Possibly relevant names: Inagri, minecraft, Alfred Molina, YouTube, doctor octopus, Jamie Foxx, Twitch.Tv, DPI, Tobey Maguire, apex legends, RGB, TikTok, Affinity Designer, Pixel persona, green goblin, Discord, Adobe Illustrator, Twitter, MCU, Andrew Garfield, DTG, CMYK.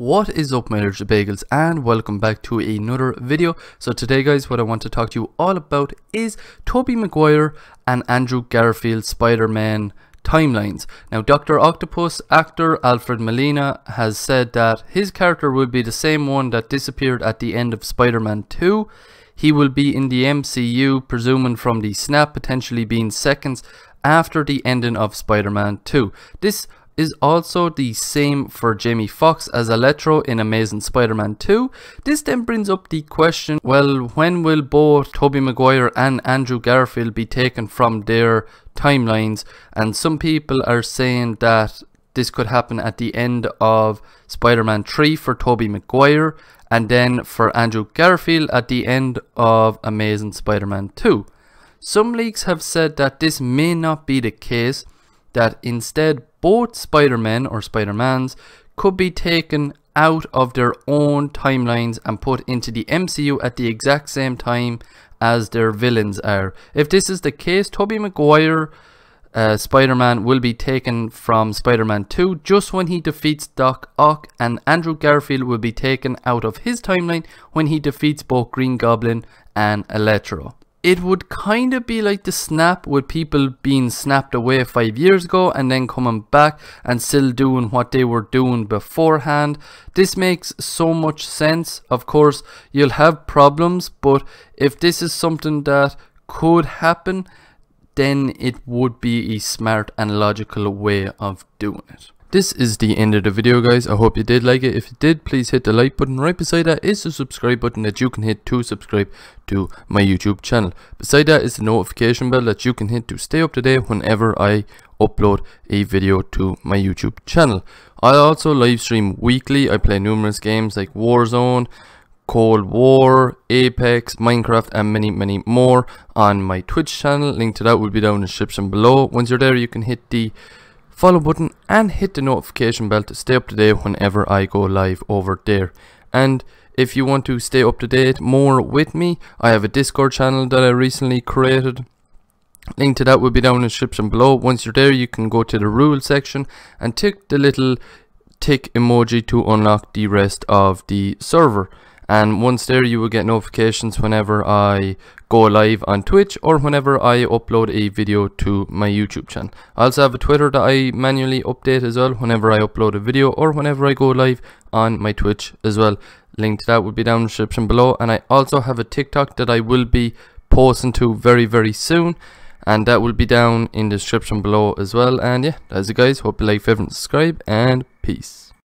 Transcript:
What is up, my little bagels, and welcome back to another video. So today, guys, what I want to talk to you all about is Tobey Maguire and Andrew Garfield Spider-Man timelines. Now, Dr. Octopus actor Alfred Molina has said that his character will be the same one that disappeared at the end of Spider-Man 2. He will be in the MCU, presuming from the snap, potentially being seconds after the ending of Spider-Man 2. This is also the same for Jamie Foxx as Electro in Amazing Spider-Man 2. This then brings up the question, well, when will both Tobey Maguire and Andrew Garfield be taken from their timelines? And some people are saying that this could happen at the end of Spider-Man 3 for Tobey Maguire, and then for Andrew Garfield at the end of Amazing Spider-Man 2. Some leaks have said that this may not be the case, that instead both Spider-Men or Spider-Mans could be taken out of their own timelines and put into the MCU at the exact same time as their villains are. If this is the case, Tobey Maguire Spider-Man will be taken from Spider-Man 2 just when he defeats Doc Ock, and Andrew Garfield will be taken out of his timeline when he defeats both Green Goblin and Electro. It would kind of be like the snap, with people being snapped away 5 years ago and then coming back and still doing what they were doing beforehand. This makes so much sense. Of course, you'll have problems, but if this is something that could happen, then it would be a smart and logical way of doing it. This is the end of the video, guys. I hope you did like it. If you did, please hit the like button. Right beside that is the subscribe button that you can hit to subscribe to my YouTube channel. Beside that is the notification bell that you can hit to stay up to date whenever I upload a video to my YouTube channel. I also live stream weekly. I play numerous games like Warzone, Cold War, Apex, Minecraft, and many more on my Twitch channel. Link to that will be down in the description below. Once you're there, you can hit the follow button and hit the notification bell to stay up to date whenever I go live over there. And if you want to stay up to date more with me, I have a Discord channel that I recently created. Link to that will be down in the description below. Once you're there, you can go to the rules section and tick the little tick emoji to unlock the rest of the server. And once there, you will get notifications whenever I go live on Twitch or whenever I upload a video to my YouTube channel. I also have a Twitter that I manually update as well whenever I upload a video or whenever I go live on my Twitch as well. Link to that will be down in the description below. And I also have a TikTok that I will be posting to very soon, and that will be down in the description below as well. And yeah, that's it, guys. Hope you like, favorite, and subscribe, and peace.